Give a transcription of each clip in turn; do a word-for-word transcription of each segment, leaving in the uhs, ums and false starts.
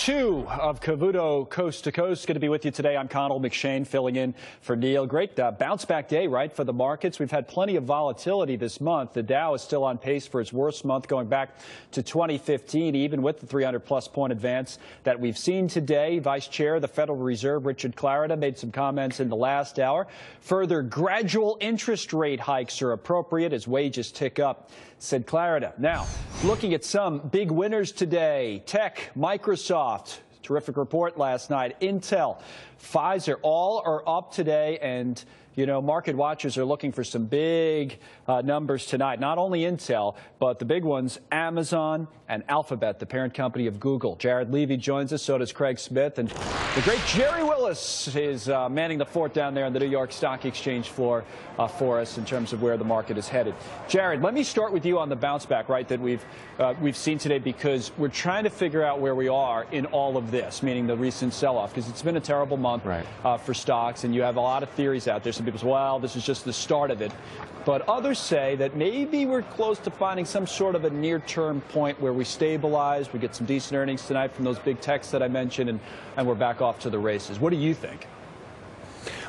two of Cavuto Coast to Coast. Good to be with you today. I'm Connell McShane filling in for Neil. Great uh, bounce back day, right, for the markets. We've had plenty of volatility this month. The Dow is still on pace for its worst month going back to twenty fifteen, even with the three hundred plus point advance that we've seen today. Vice Chair of the Federal Reserve, Richard Clarida, made some comments in the last hour. Further gradual interest rate hikes are appropriate as wages tick up, said Clarida. Now, looking at some big winners today, tech, Microsoft, terrific report last night. Intel, Pfizer, all are up today, and you know, market watchers are looking for some big uh, numbers tonight. Not only Intel, but the big ones, Amazon and Alphabet, the parent company of Google. Jared Levy joins us, so does Craig Smith, and the great Jerry Willis is uh, manning the fort down there on the New York Stock Exchange floor uh, for us in terms of where the market is headed. Jared, let me start with you on the bounce back, right, that we've uh, we've seen today, because we're trying to figure out where we are in all of this, meaning the recent sell-off, because it's been a terrible month, right, uh, for stocks, and you have a lot of theories out there. Some people say, well, this is just the start of it. But others say that maybe we're close to finding some sort of a near-term point where we stabilize, we get some decent earnings tonight from those big techs that I mentioned, and, and we're back off to the races. What do you think?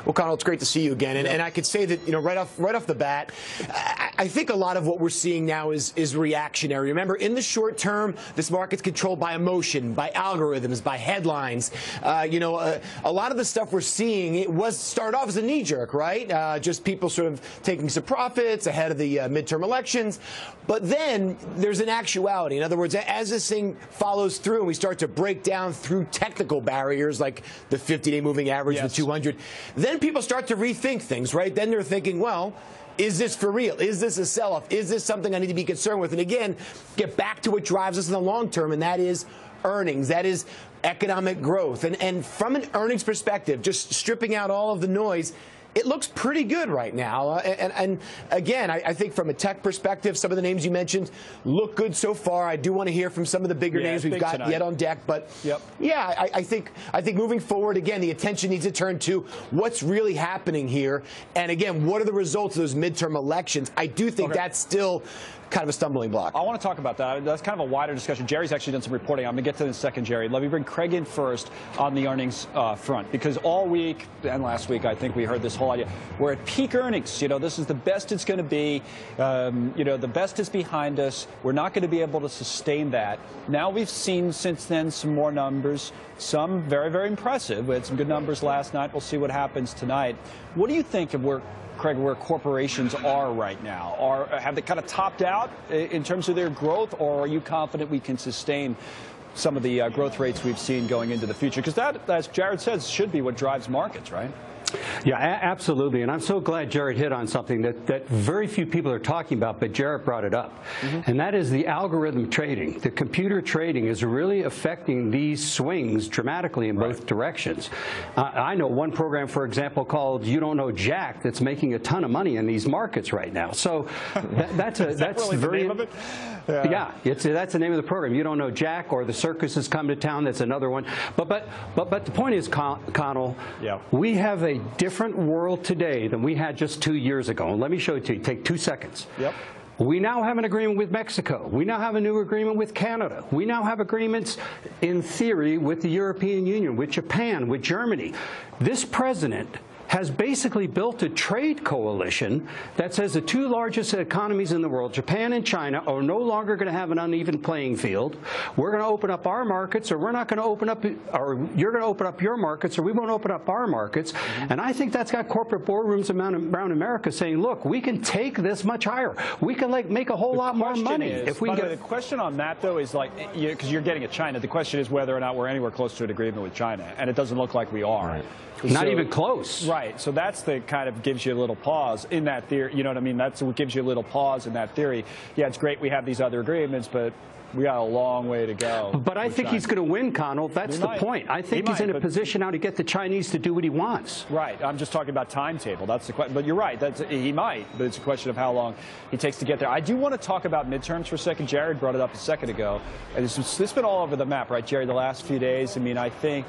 Well, Connell, it's great to see you again. And, and I could say that, you know, right off right off the bat, I, I think a lot of what we're seeing now is is reactionary. Remember, in the short term, this market's controlled by emotion, by algorithms, by headlines. Uh, you know, uh, a lot of the stuff we're seeing, it was start off as a knee-jerk, right? Uh, just people sort of taking some profits ahead of the uh, midterm elections. But then there's an actuality. In other words, as this thing follows through and we start to break down through technical barriers like the fifty-day moving average, yes, the two hundred, then Then people start to rethink things, right? Then they're thinking, well, is this for real? Is this a sell-off? Is this something I need to be concerned with? And again, get back to what drives us in the long term, and that is earnings. That is economic growth. And, and from an earnings perspective, just stripping out all of the noise, it looks pretty good right now. Uh, and, and again, I, I think from a tech perspective, some of the names you mentioned look good so far. I do want to hear from some of the bigger yeah, names we've got tonight. yet on deck. But yep. yeah, I, I think I think moving forward, again, the attention needs to turn to what's really happening here. And again, what are the results of those midterm elections? I do think okay. that's still kind of a stumbling block. I want to talk about that. That's kind of a wider discussion. Jerry's actually done some reporting. I'm going to get to this in a second, Jerry. Let me bring Craig in first on the earnings uh, front, because all week and last week, I think we heard this whole idea. We're at peak earnings. You know, this is the best it's going to be. Um, you know, the best is behind us. We're not going to be able to sustain that. Now we've seen since then some more numbers, some very, very impressive. We had some good numbers last night. We'll see what happens tonight. What do you think of where, Craig, where corporations are right now? Are, have they kind of topped out in terms of their growth, or are you confident we can sustain some of the uh, growth rates we've seen going into the future? Because that, as Jared says, should be what drives markets, right? Yeah, absolutely. And I'm so glad Jared hit on something that, that very few people are talking about, but Jared brought it up. Mm-hmm. And that is the algorithm trading. The computer trading is really affecting these swings dramatically in right. both directions. Uh, I know one program, for example, called You Don't Know Jack that's making a ton of money in these markets right now. So that, that's a, is that that's really very, the name of it? Yeah, yeah it's, that's the name of the program. You Don't Know Jack, or the Circus Has Come to Town. That's another one. But, but, but, but the point is, Con Connell, yeah. we have a different world today than we had just two years ago. And let me show it to you. Take two seconds. Yep. We now have an agreement with Mexico. We now have a new agreement with Canada. We now have agreements, in theory, with the European Union, with Japan, with Germany. This president has basically built a trade coalition that says the two largest economies in the world, Japan and China, are no longer going to have an uneven playing field. We're going to open up our markets, or we're not going to open up, or you're going to open up your markets, or we won't open up our markets. Mm-hmm. And I think that's got corporate boardrooms around America saying, look, we can take this much higher. We can like make a whole the lot more money. Is, if we by get way, the question on that, though, is like, because you're getting at China, the question is whether or not we're anywhere close to an agreement with China. And it doesn't look like we are. Right. Not so, even close. Right. So that's the kind of gives you a little pause in that theory. You know what I mean? That's what gives you a little pause in that theory. Yeah, it's great we have these other agreements, but we got a long way to go. But I think China. he's going to win, Connell. That's the point. I think he he's might, in a position now to get the Chinese to do what he wants. Right. I'm just talking about timetable. That's the question. But you're right. That's, he might, but it's a question of how long he takes to get there. I do want to talk about midterms for a second. Jared brought it up a second ago. And this, this has been all over the map, right, Jerry, the last few days. I mean, I think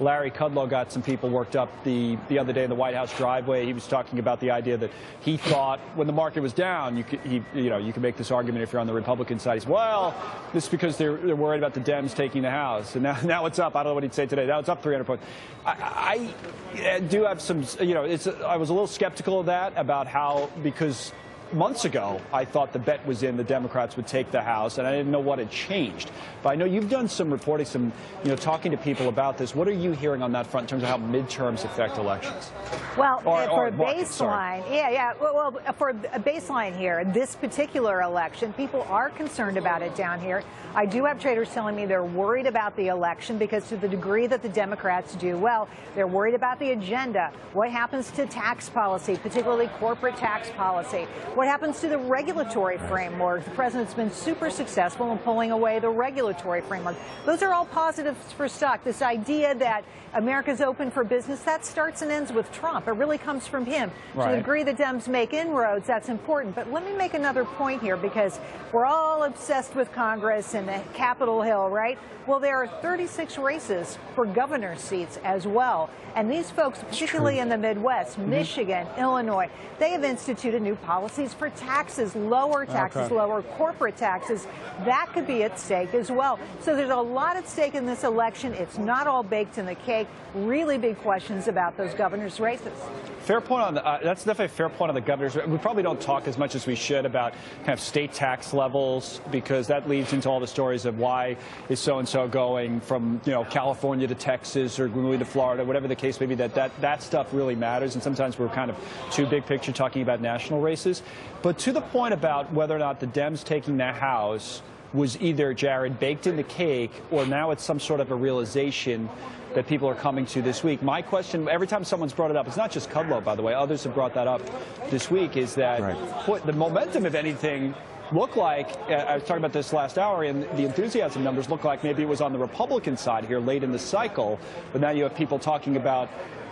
Larry Kudlow got some people worked up the, the other day in the White House driveway. He was talking about the idea that he thought when the market was down, you could, he, you know, you could make this argument if you're on the Republican side. He's, well, this is because they're, they're worried about the Dems taking the House. And now, now it's up. I don't know what he'd say today. Now it's up three hundred points. I, I do have some, you know, it's, I was a little skeptical of that, about how, because months ago, I thought the bet was in the Democrats would take the House, and I didn't know what had changed. But I know you've done some reporting, some, you know, talking to people about this. What are you hearing on that front in terms of how midterms affect elections? Well, or, for or a baseline, market, yeah, yeah. Well, well, for a baseline here, this particular election, people are concerned about it down here. I do have traders telling me they're worried about the election because, to the degree that the Democrats do well, they're worried about the agenda. What happens to tax policy, particularly corporate tax policy? What happens to the regulatory framework? The president's been super successful in pulling away the regulatory framework. Those are all positives for stock. This idea that America's open for business, that starts and ends with Trump. It really comes from him. Right. To the degree the Dems make inroads, that's important. But let me make another point here, because we're all obsessed with Congress and the Capitol Hill, right? Well, there are thirty-six races for governor seats as well. And these folks, particularly in the Midwest, mm-hmm. Michigan, Illinois, they have instituted new policies for taxes, lower taxes, okay. lower corporate taxes. That could be at stake as well. So there's a lot at stake in this election. It's not all baked in the cake. Really big questions about those governors' races. Fair point on the, uh, that's definitely a fair point on the governors. We probably don't talk as much as we should about kind of state tax levels, because that leads into all the stories of why is so-and-so going from, you know, California to Texas or moving to Florida, whatever the case may be, that, that, that stuff really matters. And sometimes we're kind of too big picture talking about national races. But to the point about whether or not the Dems taking the House was either, Jared, baked in the cake, or now it's some sort of a realization that people are coming to this week. My question, every time someone's brought it up, it's not just Kudlow, by the way, others have brought that up this week, is that right. what the momentum, if anything, looked like, I was talking about this last hour, and the enthusiasm numbers look like maybe it was on the Republican side here late in the cycle, but now you have people talking about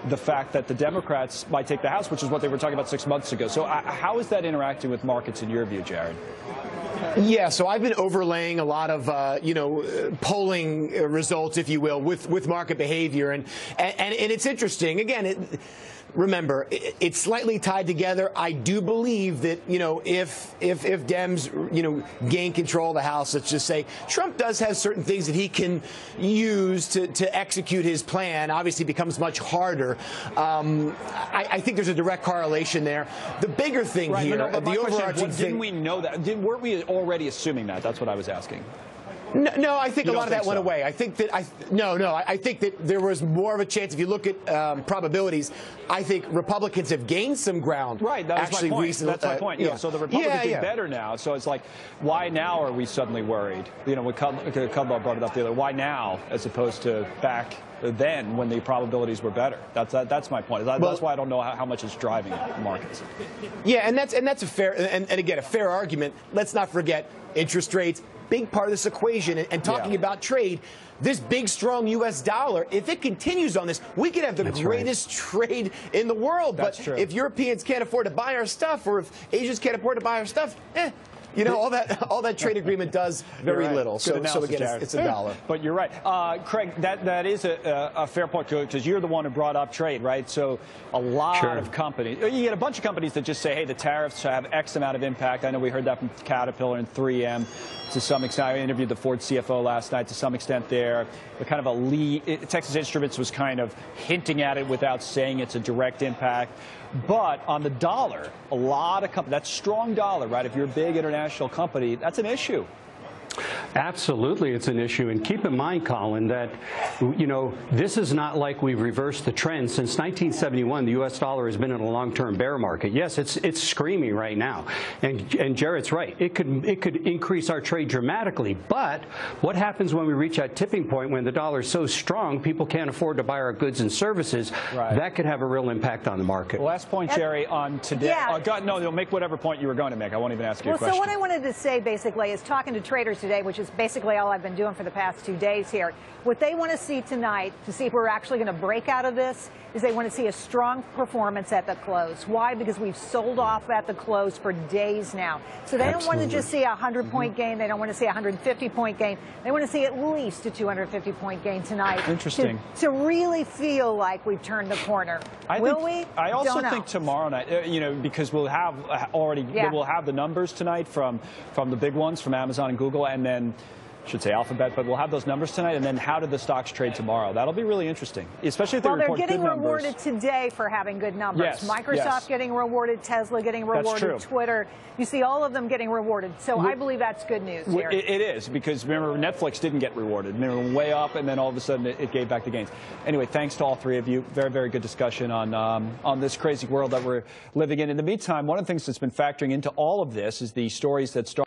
the fact that the Democrats might take the House, which is what they were talking about six months ago. So uh, how is that interacting with markets in your view, Jared? Yeah, so I've been overlaying a lot of, uh, you know, polling results, if you will, with, with market behavior. And, and, and it's interesting. Again, it, remember, it, it's slightly tied together. I do believe that, you know, if, if, if Dems, you know, gain control of the House, let's just say, Trump does have certain things that he can use to, to execute his plan. Obviously, it becomes much harder. Um, I, I think there's a direct correlation there. The bigger thing right, here, no, no, the overarching is, thing. Didn't we know that? Did, weren't we already assuming that? That's what I was asking. No, no, I think you a lot of that so. went away. I think that I no, no, I think that there was more of a chance. If you look at um, probabilities, I think Republicans have gained some ground. Right, that actually my point. Recently, that's uh, my point. Yeah. Yeah. So the Republicans yeah, yeah. do better now. So it's like, why now are we suddenly worried? You know, when Kudlow brought it up the other, why now as opposed to back then when the probabilities were better? That's that, that's my point. That's well, why I don't know how, how much it's driving markets. Yeah, and that's and that's a fair and, and again a fair argument. Let's not forget interest rates. Big part of this equation, and talking yeah. about trade, this big, strong U S dollar, if it continues on this, we could have the That's greatest right. trade in the world. That's but true. If Europeans can't afford to buy our stuff, or if Asians can't afford to buy our stuff, eh. You know, all that all that trade agreement does very right. little. So, so again, it's, it's a dollar. But you're right. Uh, Craig, that, that is a, a fair point, because you're the one who brought up trade, right? So a lot sure. of companies, you get a bunch of companies that just say, hey, the tariffs have X amount of impact. I know we heard that from Caterpillar and three M to some extent. I interviewed the Ford C F O last night to some extent there. The kind of a lead, it, Texas Instruments was kind of hinting at it without saying it's a direct impact. But on the dollar, a lot of companies, that's strong dollar, right? If you're a big international company, that's an issue. Absolutely, it's an issue. And keep in mind, Colin, that, you know, this is not like we've reversed the trend. Since nineteen seventy-one, the U S dollar has been in a long-term bear market. Yes, it's it's screaming right now. And, and Jared's right. It could, it could increase our trade dramatically. But what happens when we reach that tipping point when the dollar is so strong people can't afford to buy our goods and services? Right. That could have a real impact on the market. Last point, Jerry, on today. Yeah. Oh, God, no, they'll make whatever point you were going to make. I won't even ask you well, a question. So what I wanted to say, basically, is talking to traders today, which is basically all I've been doing for the past two days here. What they want to see tonight, to see if we're actually going to break out of this, is they want to see a strong performance at the close. Why? Because we've sold off at the close for days now. So they Absolutely. don't want to just see a hundred-point mm-hmm. gain. They don't want to see a hundred fifty point gain. They want to see at least a two hundred fifty point gain tonight. Interesting. To, to really feel like we've turned the corner. I Will think, we? I also don't know. think tomorrow night, uh, you know, because we'll have already, yeah. we'll have the numbers tonight from, from the big ones, from Amazon and Google, and then should say Alphabet, but we'll have those numbers tonight, and then how do the stocks trade tomorrow? That'll be really interesting, especially if they well, report good numbers. Well, they're getting rewarded today for having good numbers. Yes, Microsoft yes. getting rewarded, Tesla getting rewarded, Twitter. You see all of them getting rewarded, so we, I believe that's good news we, here. It, it is, because remember, Netflix didn't get rewarded. They were way up, and then all of a sudden it, it gave back the gains. Anyway, thanks to all three of you. Very, very good discussion on, um, on this crazy world that we're living in. In the meantime, one of the things that's been factoring into all of this is the stories that start